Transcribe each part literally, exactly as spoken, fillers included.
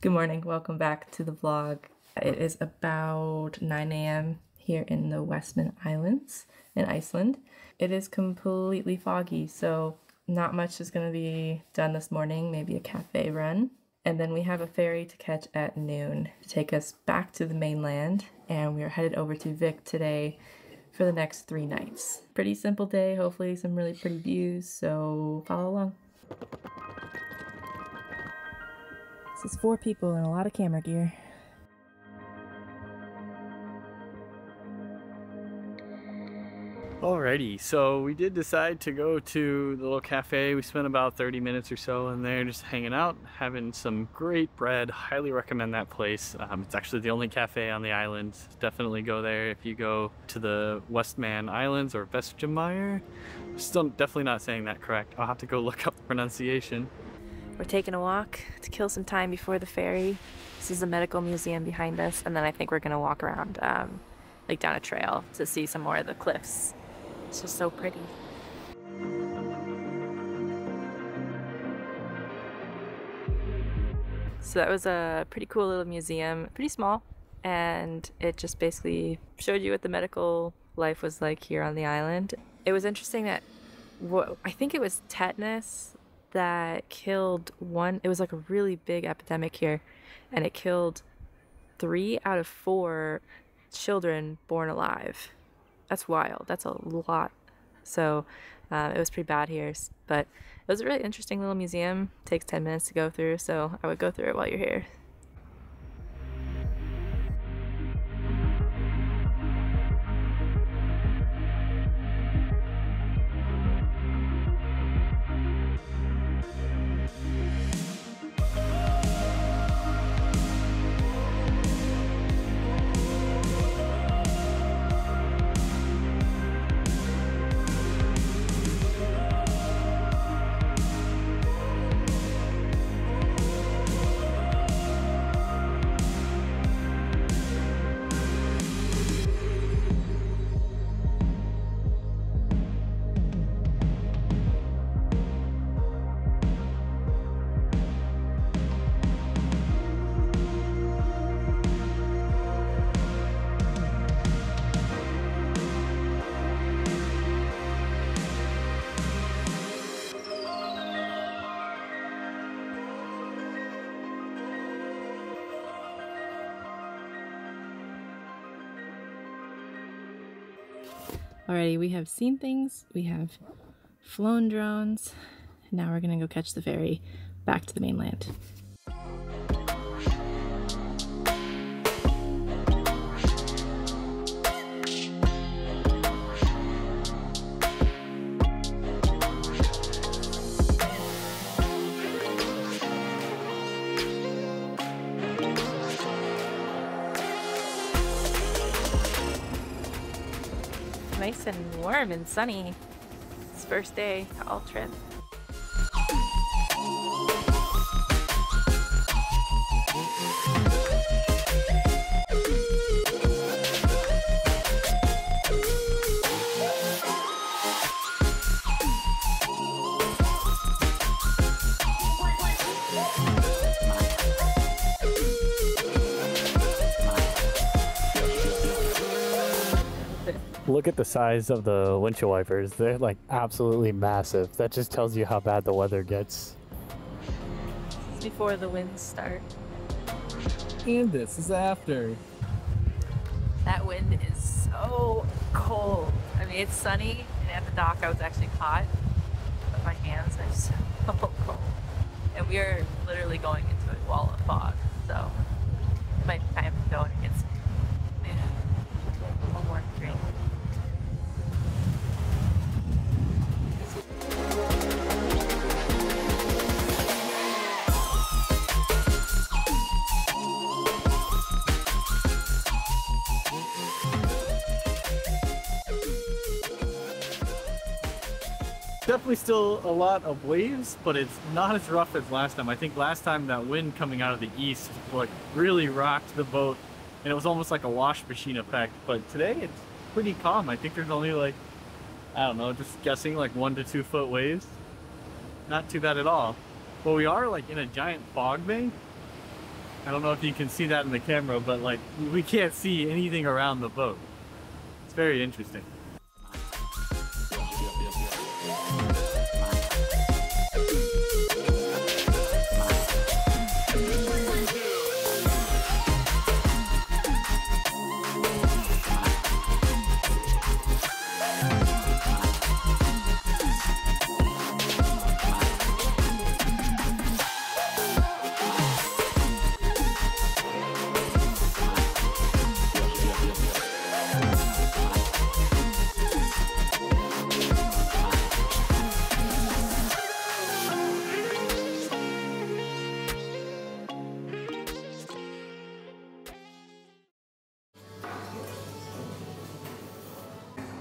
Good morning, welcome back to the vlog. It is about nine A M here in the Westman Islands in Iceland. It is completely foggy, so not much is going to be done this morning, maybe a cafe run. And then we have a ferry to catch at noon to take us back to the mainland, and we are headed over to Vik today for the next three nights. Pretty simple day, hopefully some really pretty views, so follow along. This is four people and a lot of camera gear. Alrighty, so we did decide to go to the little cafe. We spent about thirty minutes or so in there just hanging out, having some great bread. Highly recommend that place. Um, it's actually the only cafe on the island. Definitely go there if you go to the Westman Islands or Vestmannaeyjar. Still definitely not saying that correct. I'll have to go look up the pronunciation. We're taking a walk to kill some time before the ferry. This is the medical museum behind us, and then I think we're gonna walk around um, like down a trail to see some more of the cliffs. It's just so pretty. So that was a pretty cool little museum, pretty small, and it just basically showed you what the medical life was like here on the island. It was interesting that, what, I think it was tetanus, that killed one, it was like a really big epidemic here, and it killed three out of four children born alive. That's wild, that's a lot. So uh, it was pretty bad here, but it was a really interesting little museum. It takes ten minutes to go through, so I would go through it while you're here. Alrighty, we have seen things, we have flown drones, and now we're gonna go catch the ferry back to the mainland. Nice and warm and sunny. It's first day to all trip. Look at the size of the windshield wipers. They're like absolutely massive. That just tells you how bad the weather gets. This is before the winds start. And this is after. That wind is so cold. I mean, it's sunny, and at the dock I was actually hot, but my hands are so cold. And we are literally going into a wall of fog, so it might be time to go and get some. Definitely still a lot of waves, but it's not as rough as last time. I think last time that wind coming out of the east like really rocked the boat, and it was almost like a wash machine effect. But today it's pretty calm. I think there's only like, I don't know, just guessing like one to two foot waves. Not too bad at all. But we are like in a giant fog bank, I don't know if you can see that in the camera, but like we can't see anything around the boat. It's very interesting.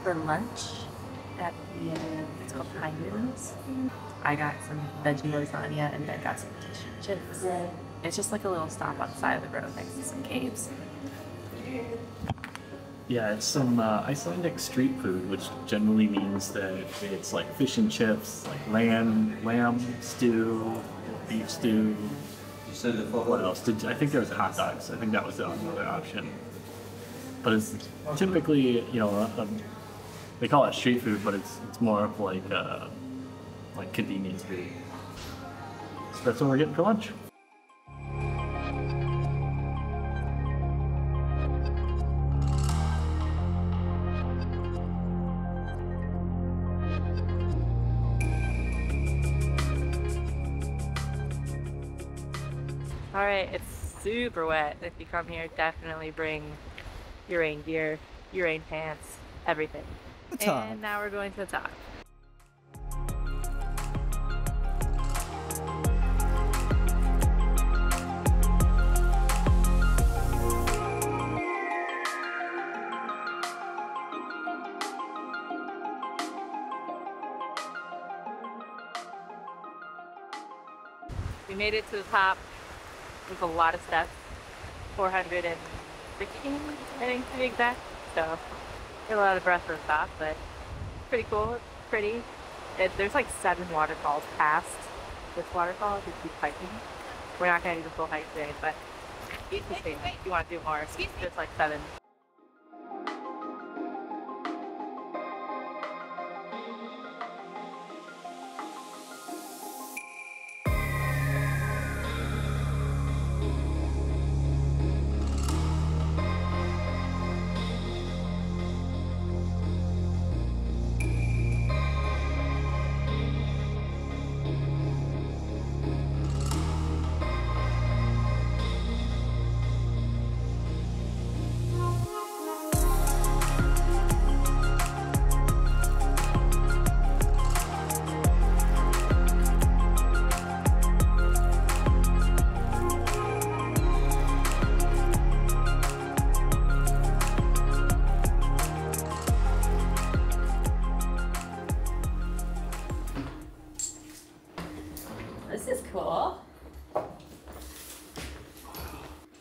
For lunch at the it's called Pine Dunes, I got some veggie lasagna and then got some fish and chips. It's just like a little stop on the side of the road next to some caves. Yeah, it's some uh, Icelandic street food, which generally means that it's like fish and chips, like lamb, lamb stew, beef stew. You said the full what else? Did, I think there was hot dogs. I think that was another option. But it's typically, you know, a, a, they call it street food, but it's it's more of like uh, like convenience food. So that's what we're getting for lunch. All right, it's super wet. If you come here, definitely bring your rain gear, your rain pants, everything. And now we're going to the top. We made it to the top. There's a lot of steps. four hundred fifteen, I think, to be exact. So. A lot of breath for the top, but pretty cool. It's pretty. It, there's like seven waterfalls past this waterfall if you keep hiking. We're not going to do the full hike today, but you can see if you want to do more. There's like seven. This is cool.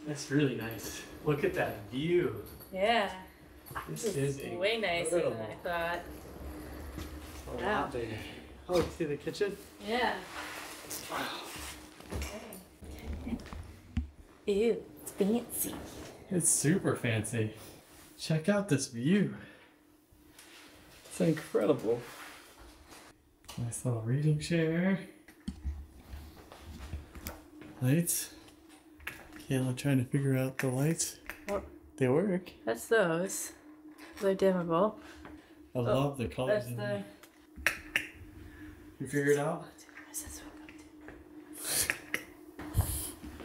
That's really nice. Look at that view. Yeah. This, this is, is way nicer than I thought. Oh, wow. Oh, see the kitchen? Yeah. Wow. Okay. Ew, it's fancy. It's super fancy. Check out this view. It's incredible. Nice little reading chair. Lights. Kayla trying to figure out the lights. Oh. They work. That's those. They're dimmable. I oh, love the colors in the... there. You figured it out?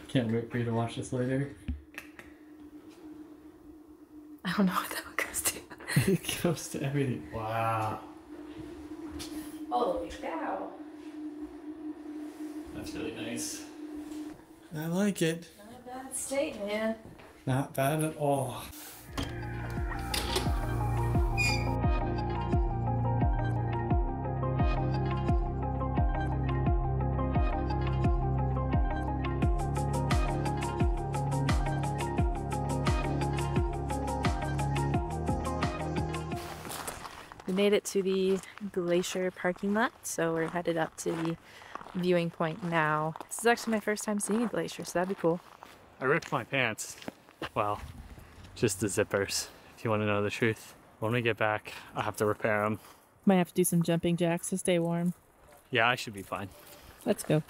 Can't wait for you to watch this later. I don't know what that one goes to. It goes to everything. Wow. Holy cow. That's really nice. I like it. Not a bad state, man. Not bad at all. We made it to the glacier parking lot, so we're headed up to the viewing point now. This is actually my first time seeing a glacier, so that'd be cool. I ripped my pants. Well, just the zippers, if you want to know the truth. When we get back, I'll have to repair them. Might have to do some jumping jacks to stay warm. Yeah, I should be fine. Let's go.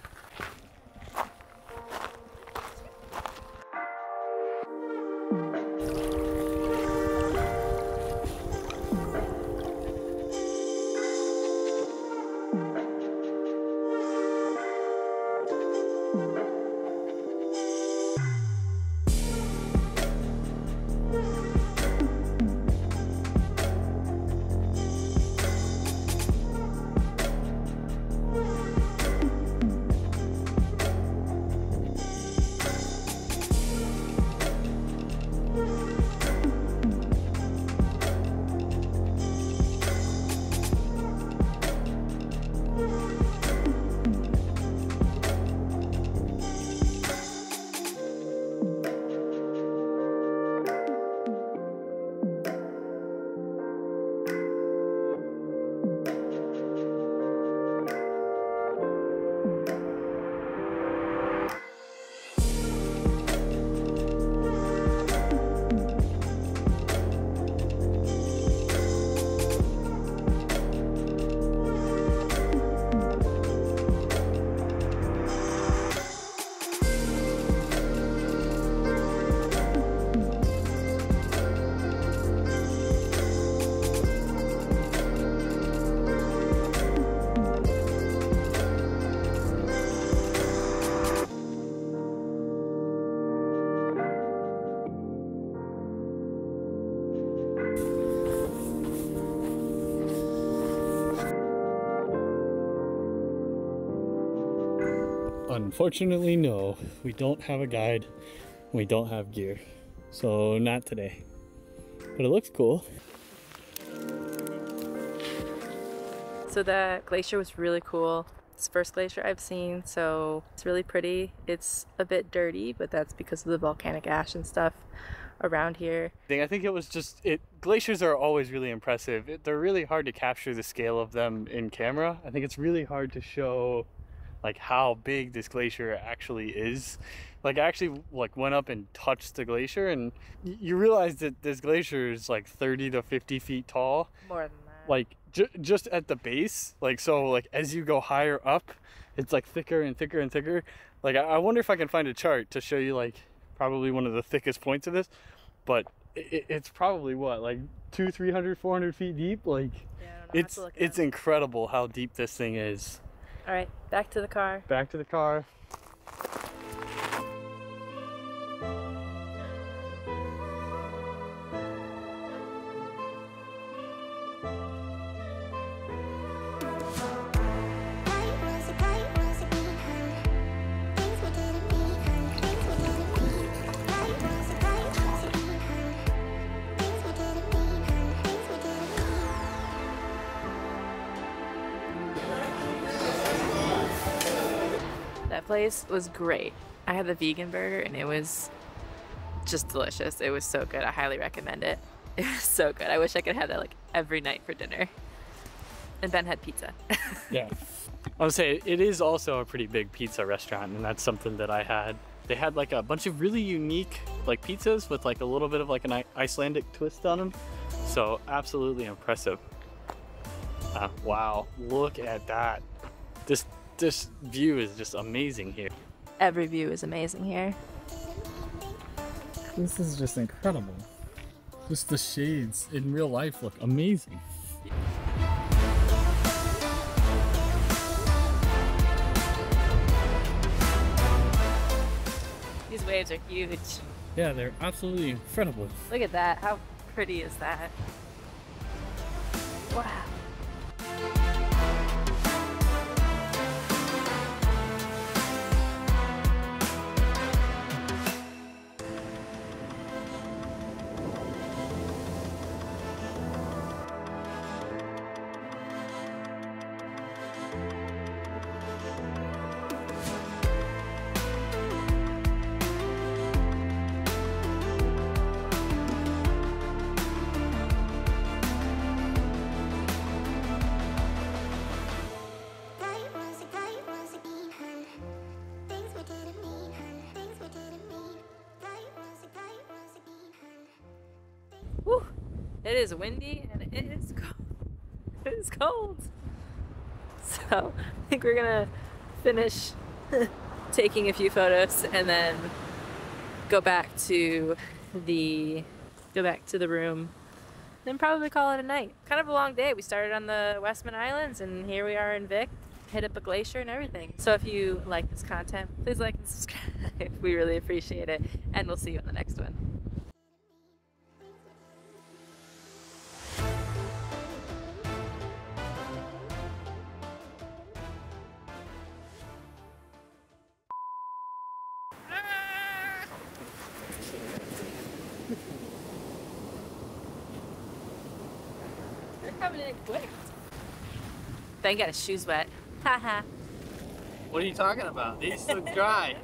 Unfortunately, no, we don't have a guide, we don't have gear, so not today, but it looks cool. So that glacier was really cool. It's the first glacier I've seen, so it's really pretty. It's a bit dirty, but that's because of the volcanic ash and stuff around here. I think it was just, it. glaciers are always really impressive. It, they're really hard to capture the scale of them in camera. I think it's really hard to show like how big this glacier actually is. Like I actually like went up and touched the glacier, and you realize that this glacier is like thirty to fifty feet tall. More than that. Like ju just at the base. Like, so like as you go higher up, it's like thicker and thicker and thicker. Like I, I wonder if I can find a chart to show you like probably one of the thickest points of this, but it it's probably what, like two, three hundred, four hundred feet deep. Like yeah, it's, it's incredible how deep this thing is. All right, back to the car. Back to the car. Place was great. I had the vegan burger and it was just delicious. It was so good. I highly recommend it. It was so good. I wish I could have that like every night for dinner. And Ben had pizza. Yeah. I would say it is also a pretty big pizza restaurant, and that's something that I had. They had like a bunch of really unique like pizzas with like a little bit of like an Icelandic twist on them. So absolutely impressive. Uh, wow, look at that. This This view is just amazing here. Every view is amazing here. This is just incredible. Just the shades in real life look amazing. These waves are huge. Yeah, they're absolutely incredible. Look at that. How pretty is that? Wow. Whew. It is windy and it is cold. It is cold. So I think we're gonna finish taking a few photos and then go back to the go back to the room and probably call it a night. Kind of a long day. We started on the Westman Islands and here we are in Vik. Hit up a glacier and everything. So if you like this content, please like and subscribe. We really appreciate it, and we'll see you on the next one. They're coming in quick. Then got his shoes wet. Haha. What are you talking about? These look dry.